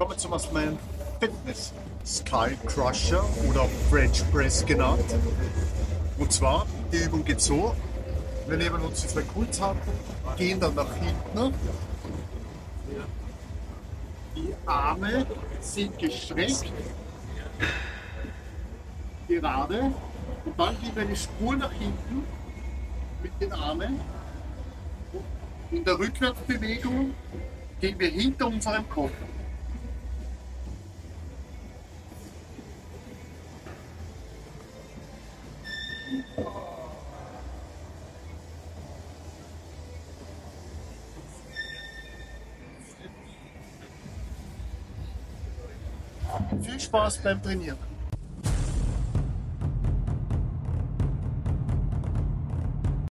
Kommen zum ersten Fitness Sky Crusher oder French Press genannt. Und zwar, die Übung geht so: Wir nehmen uns die Frequenzhantel, gehen dann nach hinten. Die Arme sind gestreckt, gerade, und dann gehen wir eine Spur nach hinten mit den Armen. In der Rückwärtsbewegung gehen wir hinter unserem Kopf. Viel Spaß beim Trainieren!